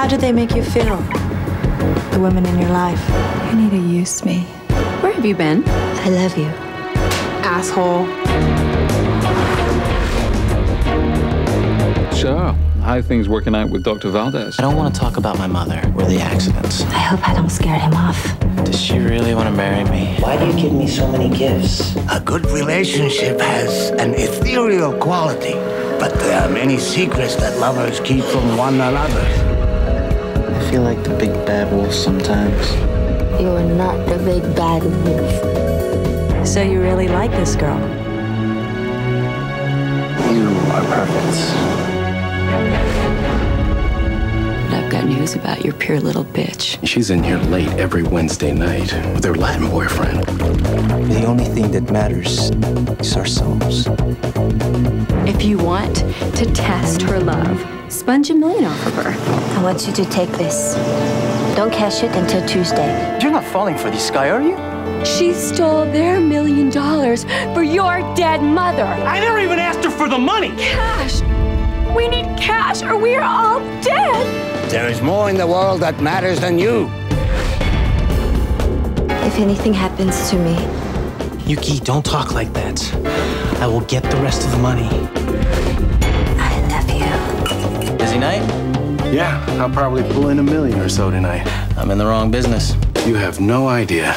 How did they make you feel? The women in your life. You need to use me. Where have you been? I love you. Asshole. So, how are things working out with Dr. Valdez? I don't want to talk about my mother or the accidents. I hope I don't scare him off. Does she really want to marry me? Why do you give me so many gifts? A good relationship has an ethereal quality, but there are many secrets that lovers keep from one another. I feel like the big bad wolf sometimes. You are not the big bad wolf. So you really like this girl? You are perfect. I've got news about your pure little bitch. She's in here late every Wednesday night with her Latin boyfriend. The only thing that matters is ourselves. If you want to test her love, sponge $1 million off of her. I want you to take this. Don't cash it until Tuesday. You're not falling for this guy, are you? She stole their $1 million for your dead mother. I never even asked her for the money. Cash. We need cash or we're all dead. There is more in the world that matters than you. If anything happens to me. Yuki, don't talk like that. I will get the rest of the money. I love you. Busy night? Yeah, I'll probably pull in $1 million or so tonight. I'm in the wrong business. You have no idea.